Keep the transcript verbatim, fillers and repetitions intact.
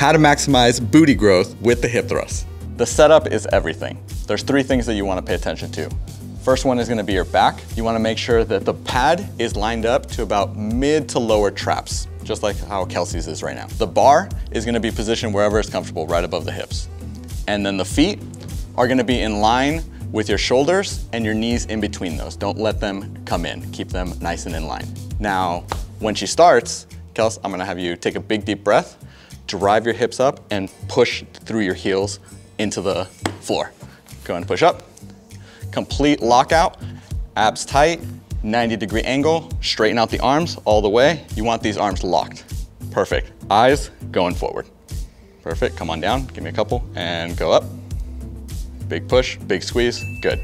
how to maximize booty growth with the hip thrust. The setup is everything. There's three things that you want to pay attention to. First one is going to be your back. You want to make sure that the pad is lined up to about mid to lower traps, just like how Kelsey's is right now. The bar is going to be positioned wherever it's comfortable, right above the hips. And then the feet are going to be in line with your shoulders and your knees in between those. Don't let them come in. Keep them nice and in line. Now, when she starts, Kels, I'm gonna have you take a big deep breath, drive your hips up and push through your heels into the floor. Go and push up, complete lockout, abs tight, ninety degree angle, straighten out the arms all the way. You want these arms locked. Perfect, eyes going forward. Perfect, come on down, give me a couple and go up. Big push, big squeeze, good.